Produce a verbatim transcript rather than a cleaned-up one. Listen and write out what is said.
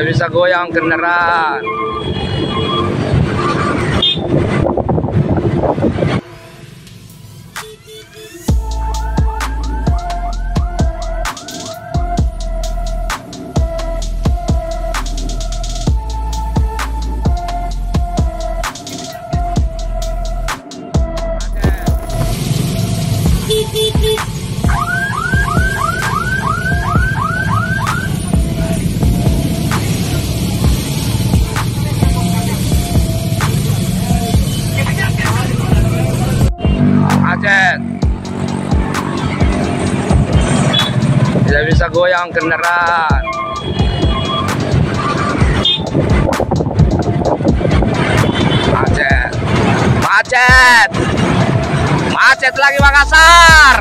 nggak bisa goyang kendaraan. Tidak bisa goyang kendaraan. Macet, macet, macet lagi Makassar.